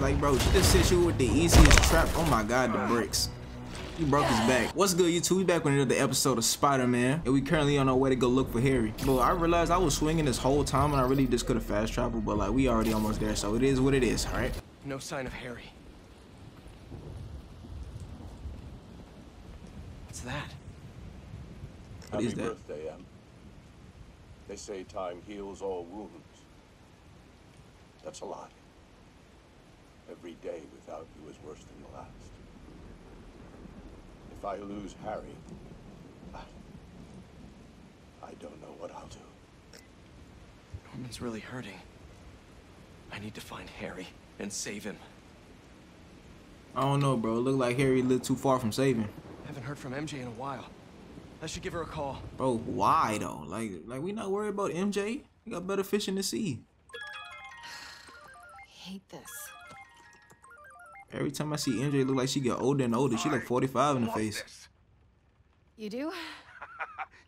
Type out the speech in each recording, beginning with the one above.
Like bro, you just hit you with the easiest trap. Oh my god, the bricks. He broke his back. What's good, YouTube? We back with another episode of Spider-Man, and we currently on our way to go look for Harry. But I realized I was swinging this whole time, and I really just could have fast traveled, but like we already almost there, so it is what it is. All right. No sign of Harry. What's that? What is that? Happy birthday, Em. They say time heals all wounds. That's a lot. Every day without you is worse than the last. If I lose Harry, I don't know what I'll do. Norman's really hurting. I need to find Harry and save him. I don't know, bro. It looked like Harry lived too far from saving. Haven't heard from MJ in a while. I should give her a call. Bro, why though? Like we not worried about MJ? We got better fish in the sea. I hate this. Every time I see MJ, look like she get older and older. She like 45 in the face. This. You do?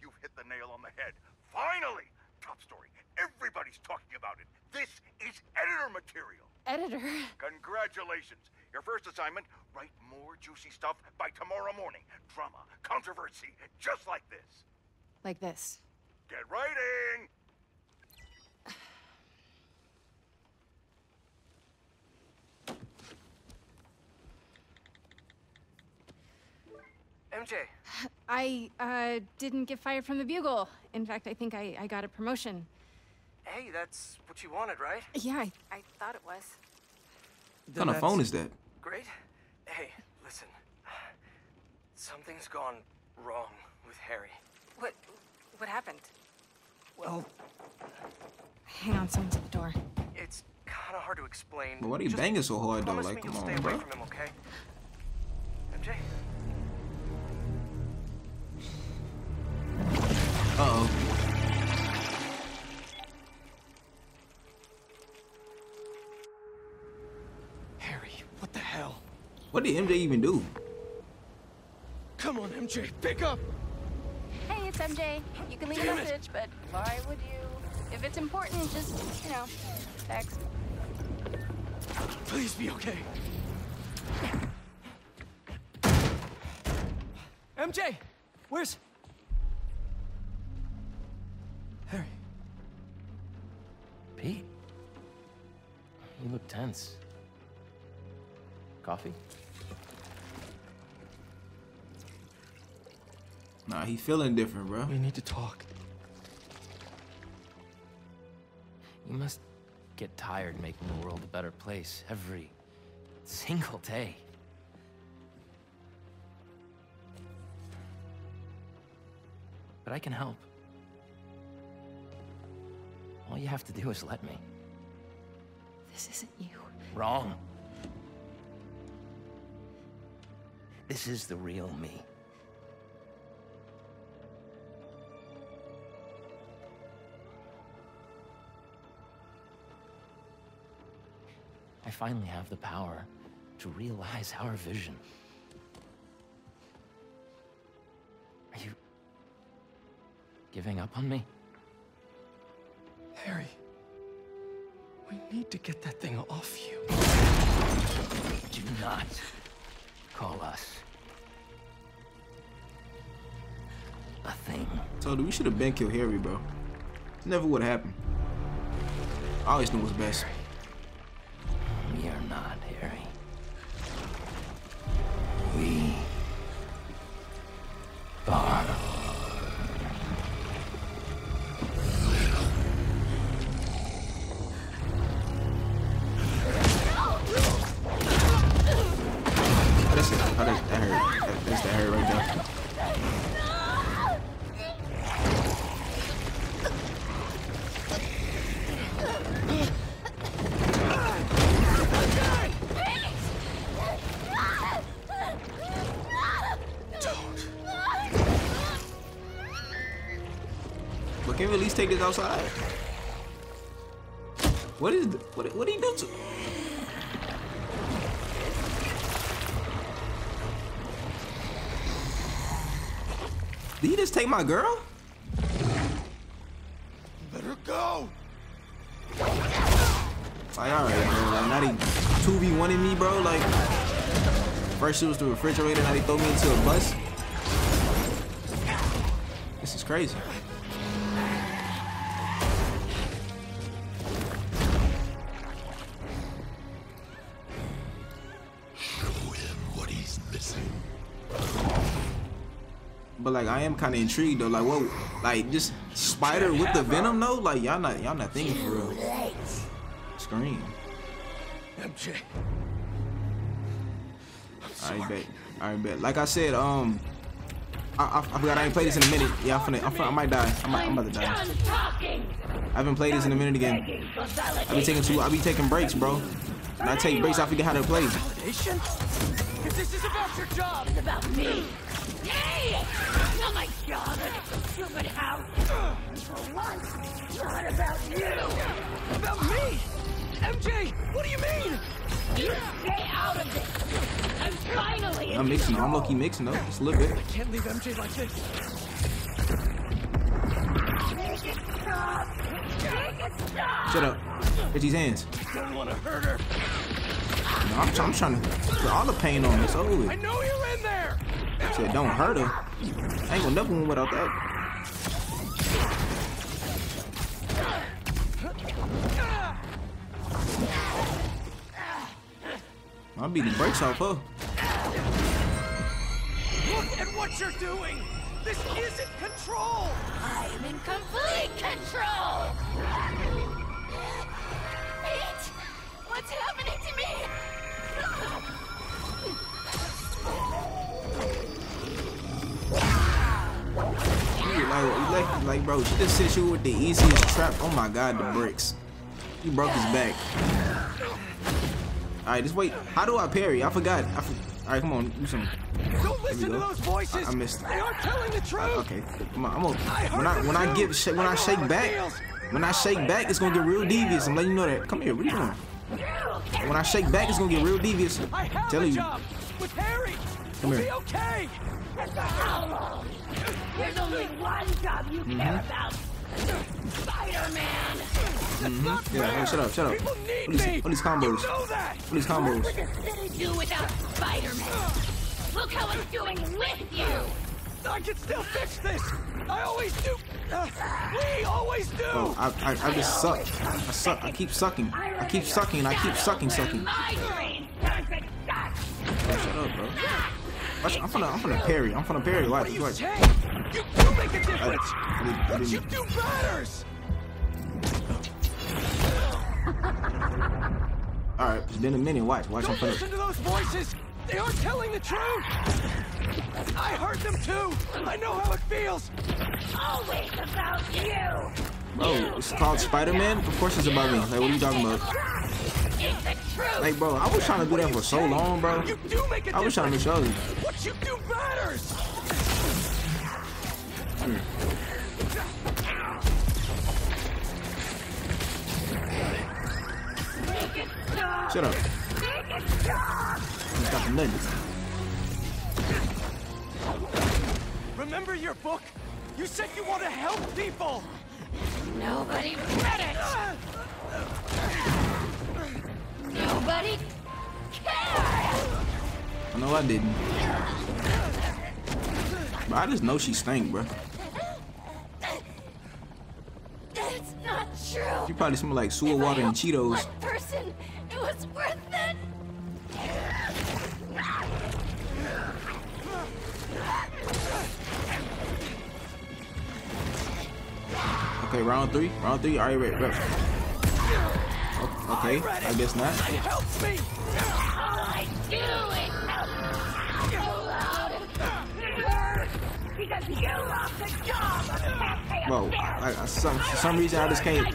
You've hit the nail on the head. Finally! Top story. Everybody's talking about it. This is editor material. Editor? Congratulations. Your first assignment, write more juicy stuff by tomorrow morning. Drama, controversy, just like this. Like this. Get writing! MJ. I didn't get fired from the Bugle. In fact, I think I got a promotion. Hey, that's what you wanted, right? Yeah, I thought it was. What kind of phone is that? Great. Hey, listen. Something's gone wrong with Harry. What happened? Well... Hang on, someone's at the door. It's kind of hard to explain. But why are you banging so hard, though? Like, come on, bro. Stay away from him, okay? MJ? Uh-oh. Harry, what the hell? What did MJ even do? Come on, MJ, pick up! Hey, it's MJ. You can leave a message, but why would you? If it's important, just, you know, text. Please be okay. MJ, where's... Harry. Pete? You look tense. Coffee? Nah, he feeling different, bro. We need to talk. You must get tired making the world a better place every single day. But I can help. All you have to do is let me. This isn't you. Wrong. This is the real me. I finally have the power to realize our vision. Are you giving up on me? Harry, we need to get that thing off you. Do not call us a thing. Told you, we should have been killed Harry, bro. It never would have happened. I always knew what's best. Harry. We are not Harry. We are. Can we at least take this outside? What is what did he do to? Did he just take my girl? Let her go. Like, all right, bro. Like, now how they 2v1ing me, bro. Like, first it was the refrigerator, how they throw me into a bus. This is crazy. But like, I am kind of intrigued though. Like, what? Like, just Spider with the Venom though. Like, y'all not thinking for real. Scream. All right, bet. Like I said, I forgot I ain't played this in a minute. Yeah, I might die. I'm about to die. I haven't played this in a minute again. I be taking breaks, bro. When I take breaks, I forget how to play. If this is about your job, it's about me. Hey! Not my job in a stupid house. For once, not about you. About me? MJ, what do you mean? You stay out of this. I'm finally. I'm mixing. I'm lucky mixing up just a little bit. I can't leave MJ like this. Make it stop. Make it stop. Shut up. It's these hands. I don't want to hurt her. No, I'm trying to put all the pain on this. Over with. I know you're in there. Said don't hurt her. I ain't gonna never win without that. I'll beat the brakes off her. Look at what you're doing. This isn't control. I am in complete control. Wait, what's happening to me? Like, bro, she just hit you with the easiest trap. Oh my god, the bricks. He broke his back. Alright, just wait. How do I parry? I forgot. Alright, come on. Do something. Don't listen to those voices. I missed it. They are telling the truth. Okay. Come on. When I shake back, it's gonna get real devious. I'm letting you know that. Come here, what are you doing? When I shake back, it's gonna get real devious. I'm telling you. Come here. Okay. There's only one job you care about. Spider-Man. Yeah, shut up. All these combos. What could I do without Spider-Man? Look how I'm doing with you. I can still fix this. I always do. We always do. Oh, I just suck. I suck. I keep sucking. Oh, shut up, bro. I'm finna parry. Like, you make a difference. What you do matters. All right, it's been a minute. Watch. Don't listen to those voices. They are telling the truth. I heard them too. I know how it feels. Always about you. Bro, it's called Spider-Man. Of course, it's about me. Like, what are you talking about? Like, bro, I was trying to do that for so long, bro. I was trying to show you. What you do matters. Shut up. Stop the nuggets. Remember your book? You said you want to help people. Nobody read it. Nobody cares. I know I didn't. But I just know she stank, bro. That's not true. You probably smell like sewer water and Cheetos. One person, it was worth it. Okay, round three. All right, ready. Okay, I guess not. Bro, for some reason I just can't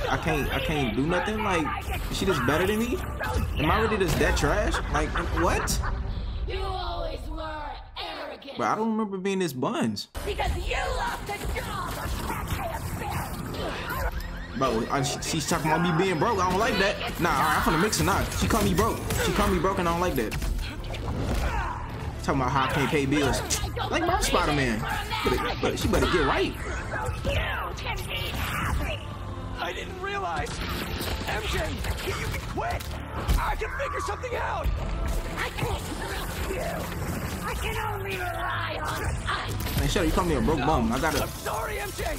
do nothing. Like, is she just better than me? Am I really just that trash? Like, what? You always were arrogant. But I don't remember being this buns. Because you lost the job. Bro, she's talking about me being broke. I don't like that. Nah, I'm finna mix it up. She called me broke. And I don't like that. Talking about how I can't pay bills. Like, my Spider-Man. But she better get right. I didn't realize. paralyzed. MJ, you can quit! I can figure something out! I can't help you! I can only rely on us! Hey, Shelly, you called me a broke bum. I gotta... I'm sorry, MJ!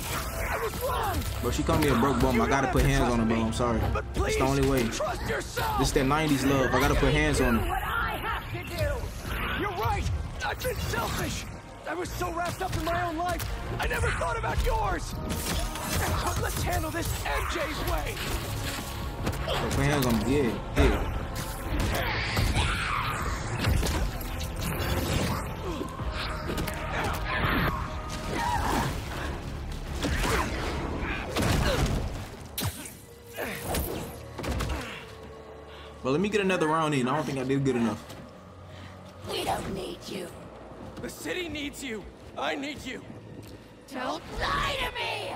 I was wrong! Bro, she called me a broke bum. I gotta put hands on her, bro. I'm sorry. But please, it's the only way. Trust yourself! This is that 90s love. I gotta put hands on her. What I have to do! You're right! I've been selfish! I was so wrapped up in my own life, I never thought about yours! But let's handle this MJ's way! Put hands on me, Well, let me get another round in. I don't think I did good enough. We don't need you. The city needs you. I need you. Don't lie to me!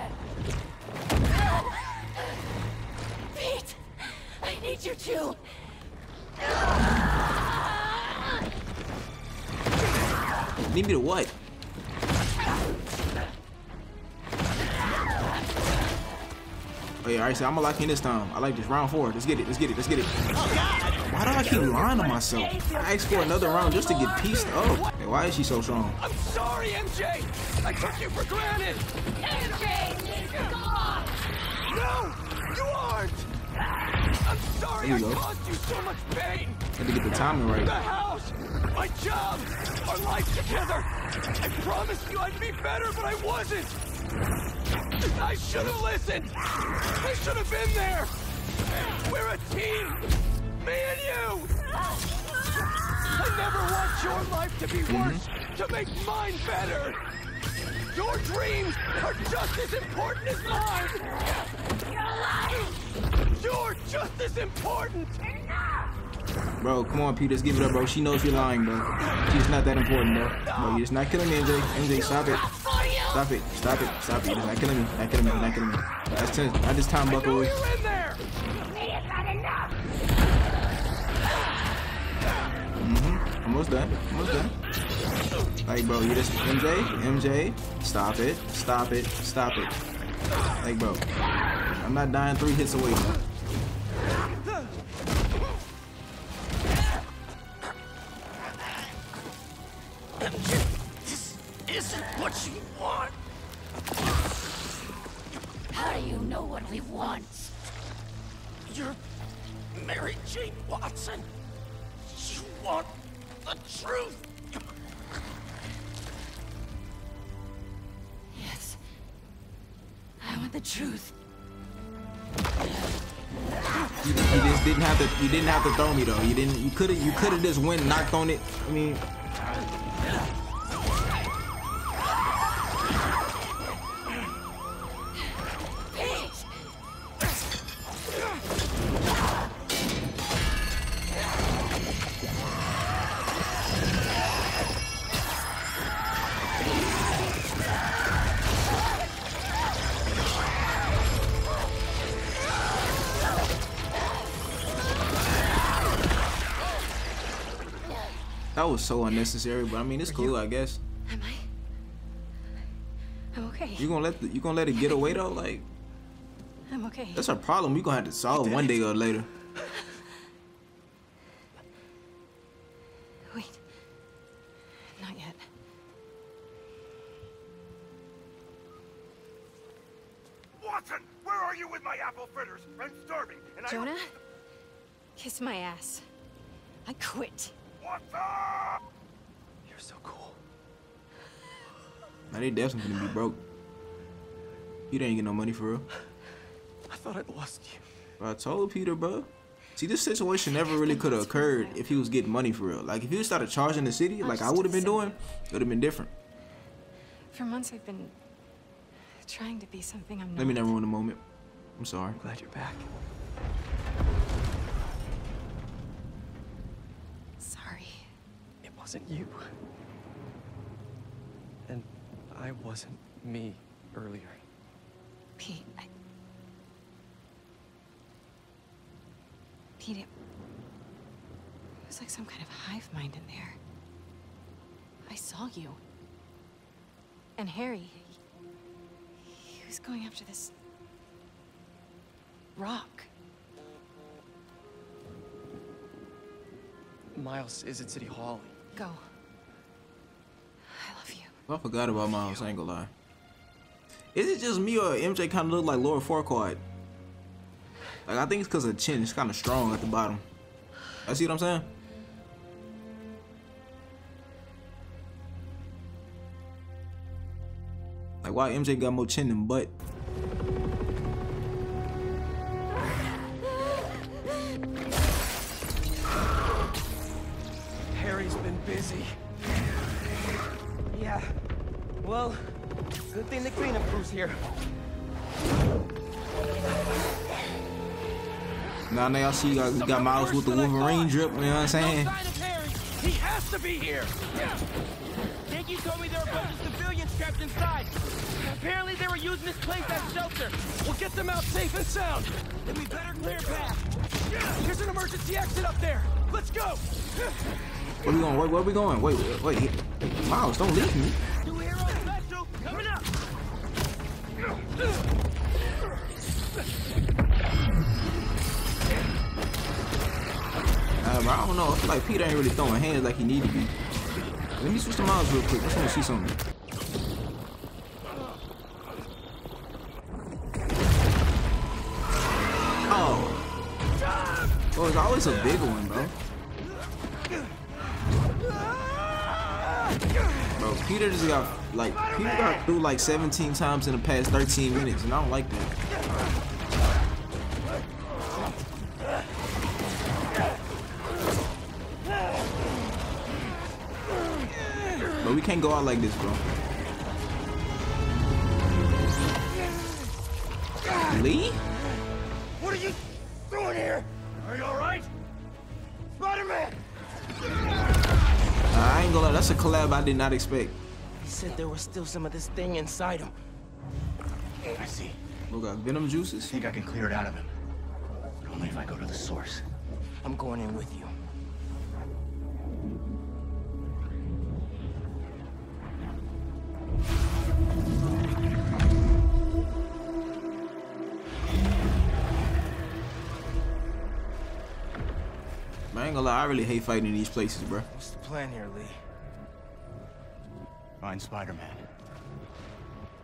Pete, I need you too. Need me to what? Oh yeah, all right, so I'm gonna lock in this time. I like this round 4. Let's get it. Let's get it. Let's get it. Oh, God. Why do I keep lying to myself? I asked for another round just to get pieced up. Hey, why is she so strong? I'm sorry, MJ. I took you for granted. MJ, God. No, you aren't. I'm sorry. There you go. I caused you so much pain. I had to get the timing right. The house, my job, our life together. I promised you I'd be better, but I wasn't. I should have listened. I should have been there. We're a team. Me and you! I never want your life to be worse, to make mine better! Your dreams are just as important as mine! You're just as important! Bro, come on, Peter, just give it up, bro. She knows you're lying, bro. She's not that important, bro. Bro, you're just not killing me, MJ. MJ, stop it. Stop it. Stop it. Stop it. You're not killing me. Not killing me. Not killing me. That's 10. I just time buckle away. Almost done. Almost done. Like, bro, you just MJ, stop it, stop it, stop it. Like, bro, I'm not dying 3 hits away. Bro. MJ, this isn't what you want. How do you know what we want? You're Mary Jane Watson. You want the truth! Yes. I want the truth. You just didn't have to throw me though. You could've just went and knocked on it. I mean, that was so unnecessary, but I mean it's cool, I guess. Am I? I'm okay. You gonna let it get away though, like? I'm okay. That's a problem we gonna have to solve one day or later. Wait, not yet. Watson, where are you with my apple fritters? I'm starving, and Jonah, kiss my ass. I quit. You're so cool. Now they definitely gonna be broke. You didn't get no money for real. I thought I lost you. Bro, I told Peter, bro. See, this situation never really could have occurred if he was getting money for real. Like if he started charging the city, like I would have been doing, it would have been different. For months, I've been trying to be something I'm not. Let me not ruin the moment. I'm sorry. I'm glad you're back. It wasn't you. And I wasn't me earlier. Pete, Pete, it was like some kind of hive mind in there. I saw you. And Harry, he was going after this rock. Miles is at City Hall. Go. I love you. Well, I forgot about Miles, I ain't gonna lie. Is it just me or MJ kind of look like Laura Farquhar? Like, I think it's because her chin is kind of strong at the bottom. I see what I'm saying? Like, why MJ got more chin than butt? Harry's been busy. Yeah. Well, good thing the cleanup crew's here. Now y'all see you got Miles with the Wolverine drip, you know what I'm saying? No sign of Harry. He has to be here. Nikki told me there were a bunch of civilians trapped inside. Apparently they were using this place as shelter. We'll get them out safe and sound. Then we better clear path. Here's an emergency exit up there. Let's go. Where we going? Where we going? Wait. Miles, don't leave me. New hero special coming up. I don't know. I feel like Peter ain't really throwing hands like he need to be. Let me switch to Miles real quick. I just want to see something. Oh. Oh, it's always a big one, bro. Bro, Peter just got, like, Peter got through like 17 times in the past 13 minutes, and I don't like that. We can't go out like this, bro. Lee? What are you doing here? Are you alright? Spider-Man! I ain't gonna lie, that's a collab I did not expect. He said there was still some of this thing inside him. I see. Look, got Venom juices? I think I can clear it out of him. But only if I go to the source. I'm going in with you. I ain't gonna lie, I really hate fighting in these places, bro. What's the plan here, Lee? Find Spider-Man.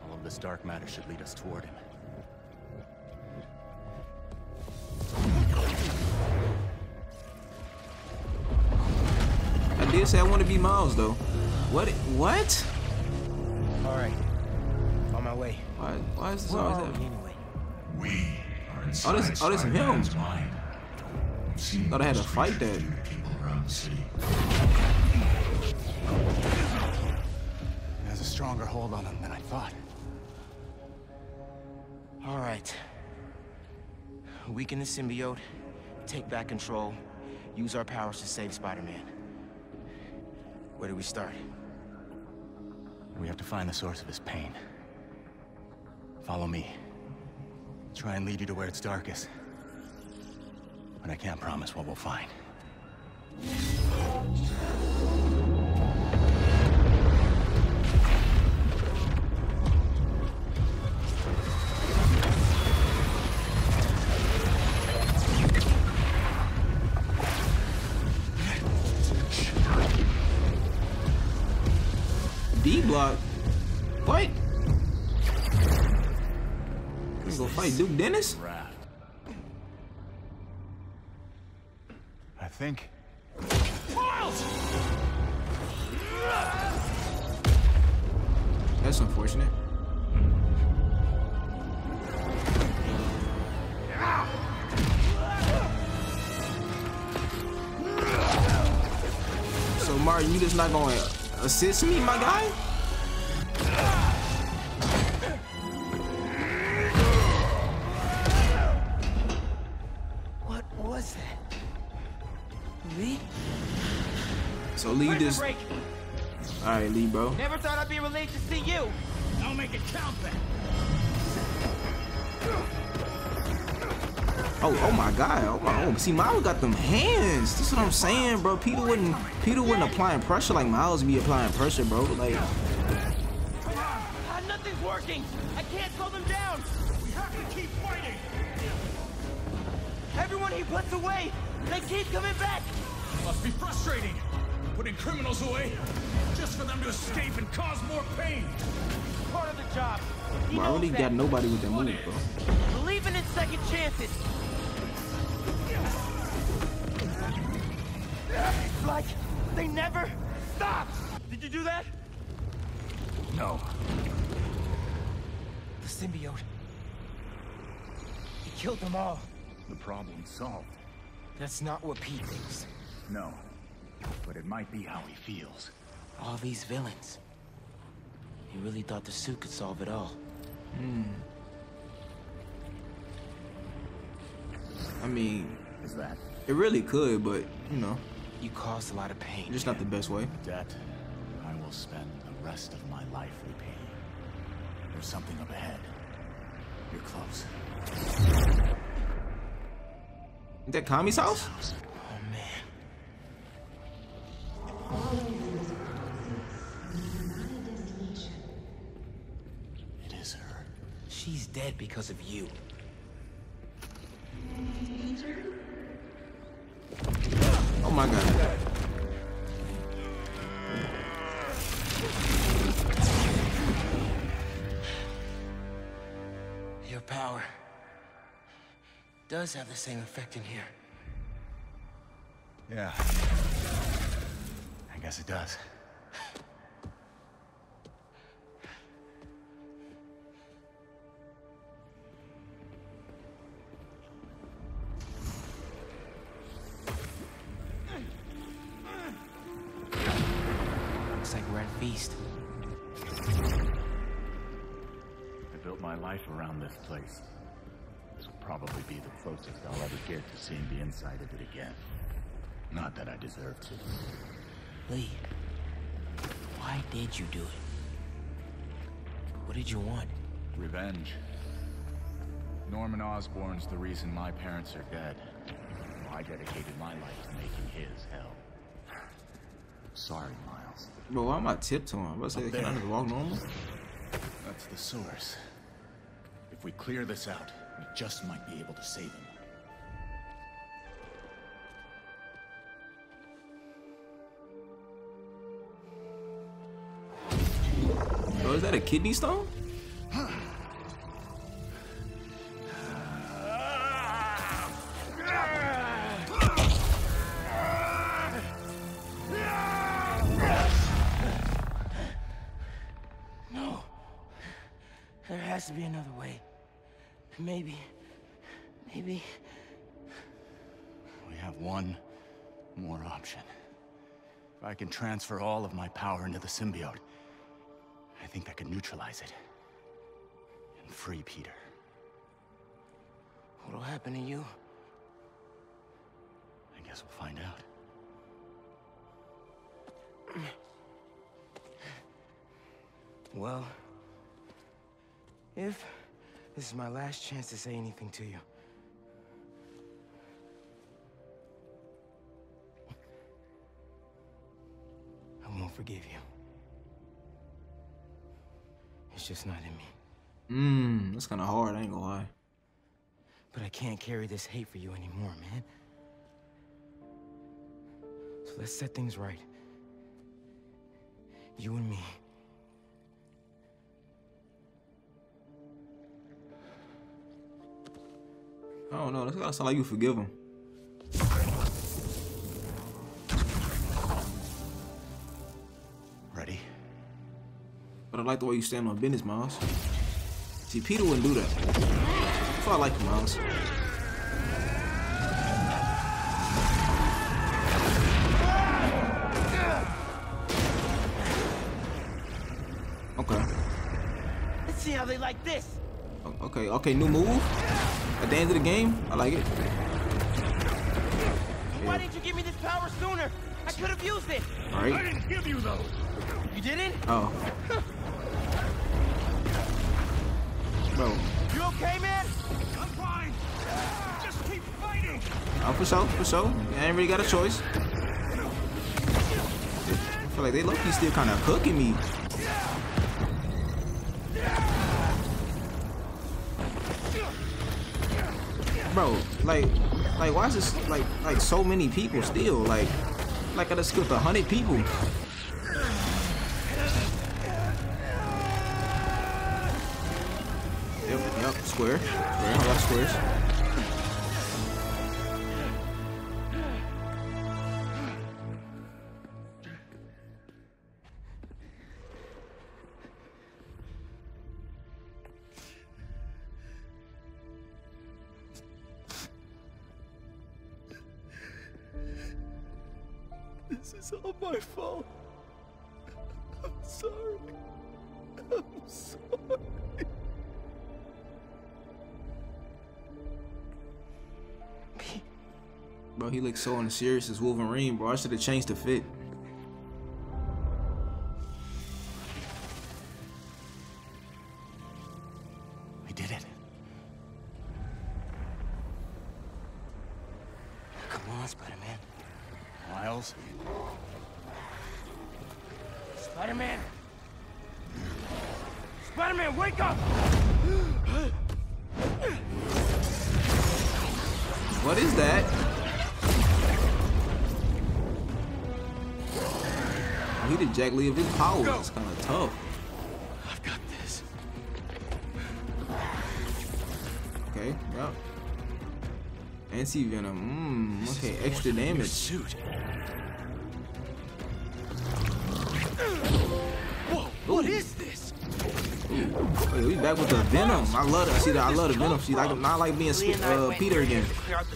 All of this dark matter should lead us toward him. I did say I want to be Miles, though. What? All right, on my way. Why is this always happening? We are inside Spider-Man's mind. Thought I had to fight that. It has a stronger hold on him than I thought. All right. Weaken the symbiote, take back control, use our powers to save Spider-Man. Where do we start? We have to find the source of his pain. Follow me. Try and lead you to where it's darkest. But I can't promise what we'll find. D-block? What? Let's go fight Duke Dennis? I think. Miles! That's unfortunate. So, Martin, you just not going to assist me, my guy? What was that? Lee? So Lee just... Alright, Lee, bro. Never thought I'd be relieved to see you. I'll make it count back. Oh my god. Oh my. See, Miles got them hands. That's what I'm saying, bro. Peter wouldn't applying pressure like Miles be applying pressure, bro. Like... Nothing's working. I can't slow them down. We have to keep fighting. Everyone he puts away, they keep coming back! Must be frustrating, putting criminals away, just for them to escape and cause more pain. Part of the job. Bro, I already got nobody with that move, bro. Believing in second chances. It's like they never stop. Did you do that? No. The symbiote. He killed them all. The problem solved. That's not what Pete thinks. No, but it might be how he feels. All these villains. He really thought the suit could solve it all. I mean, is that? It really could, but you know. You caused a lot of pain. Just not the best way. Debt. I will spend the rest of my life repaying. There's something up ahead. You're close. Is that Kami's house? Oh man. It is her. She's dead because of you. Oh my god. Your power does have the same effect in here. Yeah. I guess it does. Looks like Red Beast. I built my life around this place. This will probably be the closest I'll ever get to seeing the inside of it again. Not that I deserve to. Lee, why did you do it? What did you want? Revenge. Norman Osborn's the reason my parents are dead. I dedicated my life to making his hell. Sorry, Miles. Bro, why am I tiptoeing? I'm about to say they can't walk normal. That's the source. If we clear this out, we just might be able to save him. Oh, is that a kidney stone? No. There has to be another way. Maybe... We have one more option. If I can transfer all of my power into the symbiote, I think that could neutralize it and free Peter. What'll happen to you? I guess we'll find out. Well, if this is my last chance to say anything to you, I won't forgive you. It's just not in me. That's kind of hard, I ain't gonna lie. But I can't carry this hate for you anymore, man. So let's set things right. You and me. I don't know, that's gotta sound like you forgive him. Ready? But I like the way you stand on business, Miles. See, Peter wouldn't do that. That's why I like him, Miles. Okay. Let's see how they like this. Okay, okay, new move. At the end of the game, I like it. Why didn't you give me this power sooner? I could have used it. All right. I didn't give you those. You didn't? Oh. Bro. You okay, man? I'm fine. Just keep fighting. Oh, for sure, for sure. I ain't really got a choice. I feel like they low-key still kind of cooking me. Bro, like, Like, why is this like so many people still? Like I just killed 100 people. Yep, square. Square, a lot of squares. This is all my fault. I'm sorry. I'm sorry. Bro, he looks so unserious as Wolverine, bro. I should have changed the fit. We did it. Come on, Spider-Man. Miles. Spider-Man! Spider-Man, wake up! What is that? He did Jack Lee of his power. It's kind of tough. I've got this. Okay, well. Anti Venom. Okay, extra damage. Shoot. Whoa, what is this? Ooh. We back with the Venom. I love it. See that? I love the Venom. See, not like being Peter again. Yep,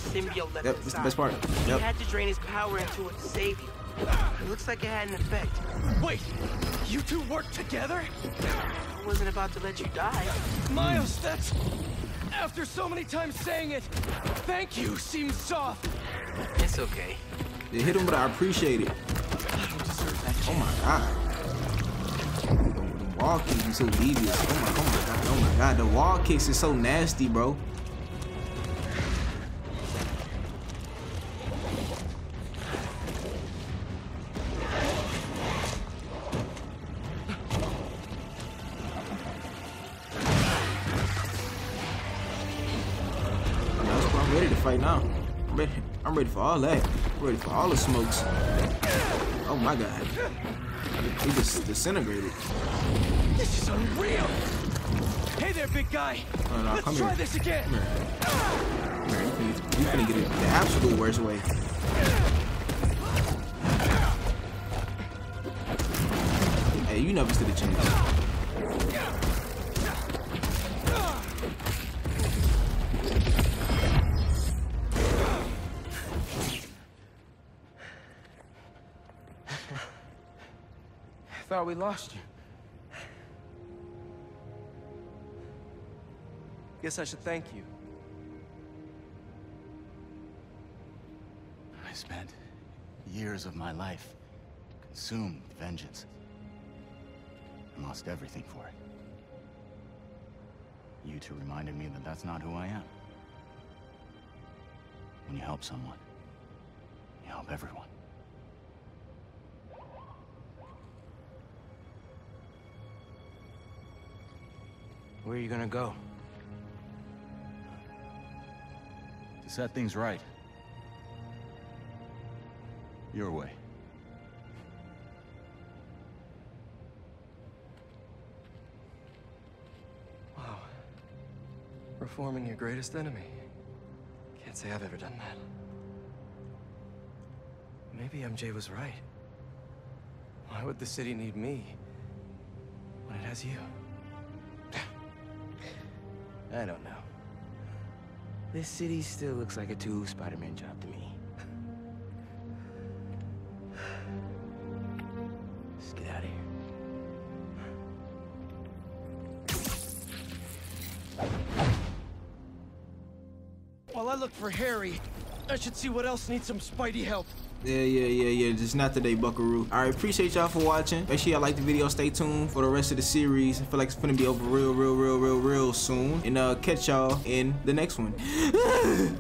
that's the best part. Yep. He had to drain his power into it to save you. It looks like it had an effect. Wait, you two worked together? I wasn't about to let you die. Miles, that's... After so many times saying it, thank you seems soft. It's okay. They hit him, but I appreciate it. I don't deserve that. Oh my god. The wall kicks are so devious. Oh my god. The wall kicks is so nasty, bro. I'm ready for all that. I'm ready for all the smokes. Oh my god. He just disintegrated. This is unreal. Hey there, big guy. Oh, no, let's try this again. You're gonna get it the absolute worst way. Hey, you never stood a chance. I thought we lost you. Guess I should thank you. I spent years of my life consumed with vengeance and lost everything for it. You two reminded me that that's not who I am. When you help someone, you help everyone. Where are you gonna go? To set things right. Your way. Wow. Reforming your greatest enemy. Can't say I've ever done that. Maybe MJ was right. Why would the city need me when it has you? I don't know. This city still looks like a 2 Spider-Man job to me. Let's get out of here. While I look for Harry, I should see what else needs some Spidey help. Yeah. Just not today, buckaroo. All right, appreciate y'all for watching. Make sure y'all like the video. Stay tuned for the rest of the series. I feel like it's gonna be over real soon. And catch y'all in the next one.